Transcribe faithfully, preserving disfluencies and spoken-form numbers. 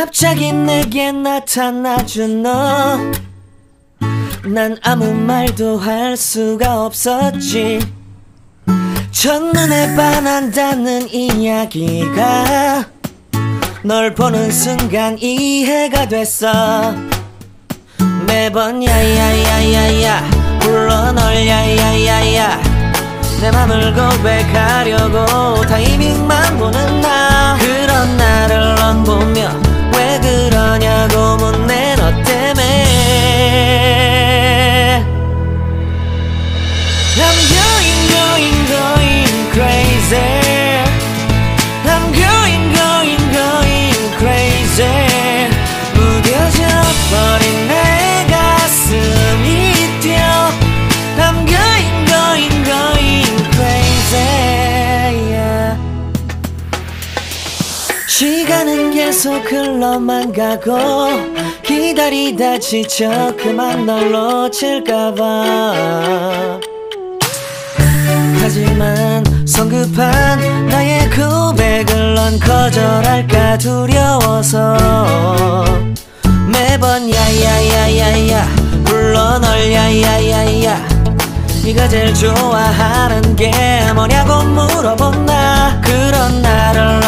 갑자기 내게 나타나준 너. 난 아무 말도 할 수가 없었지. 첫눈에 반한다는 이야기가 널 보는 순간 이해가 됐어. 매번 야야야야야 불러 널 야야야야 내 맘을 고백하려고 타이밍만 보는 나. 그런 나를 넌 보며 왜 그러냐고 묻네. 너 때문에 I'm going going going crazy. I'm going going going crazy. 무뎌져 버린 내 가슴이 뛰어. I'm going going going 시간은 계속 흘러만 가고 기다리다 지쳐 그만 널 놓칠까봐. 하지만 성급한 나의 고백을 넌 거절할까 두려워서 매번 야야야야야 불러 널 야야야야 네가 제일 좋아하는 게 뭐냐고 물어본 나. 그런 나를